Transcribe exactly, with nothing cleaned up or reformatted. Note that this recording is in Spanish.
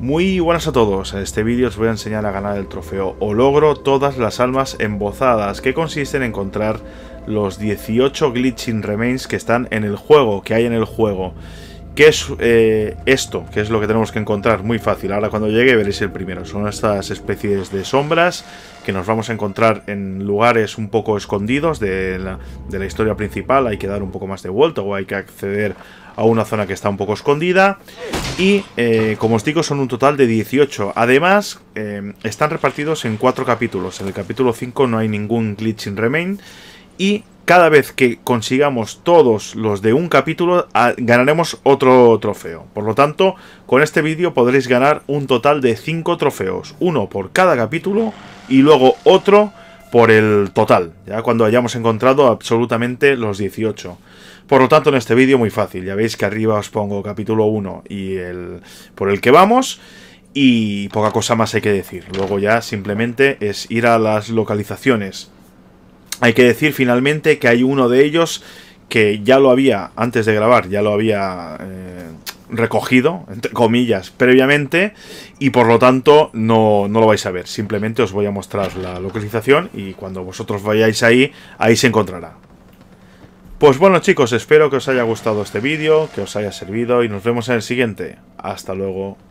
Muy buenas a todos, en este vídeo os voy a enseñar a ganar el trofeo o logro todas las almas embozadas, que consiste en encontrar los dieciocho glitching remains que están en el juego, que hay en el juego. ¿Qué es eh, esto? ¿Qué es lo que tenemos que encontrar? Muy fácil, ahora cuando llegue veréis el primero. Son estas especies de sombras que nos vamos a encontrar en lugares un poco escondidos de la, de la historia principal. Hay que dar un poco más de vuelta o hay que acceder a una zona que está un poco escondida. Y eh, como os digo, son un total de dieciocho. Además, eh, están repartidos en cuatro capítulos. En el capítulo cinco no hay ningún glitching remain. Y cada vez que consigamos todos los de un capítulo, ganaremos otro trofeo. Por lo tanto, con este vídeo podréis ganar un total de cinco trofeos. Uno por cada capítulo y luego otro por el total, ya cuando hayamos encontrado absolutamente los dieciocho. Por lo tanto, en este vídeo muy fácil. Ya veis que arriba os pongo capítulo uno y el por el que vamos. Y poca cosa más hay que decir. Luego ya simplemente es ir a las localizaciones. Hay que decir finalmente que hay uno de ellos que ya lo había, antes de grabar, ya lo había eh, recogido, entre comillas, previamente, y por lo tanto no, no lo vais a ver. Simplemente os voy a mostrar la localización y cuando vosotros vayáis ahí, ahí se encontrará. Pues bueno chicos, espero que os haya gustado este vídeo, que os haya servido y nos vemos en el siguiente. Hasta luego.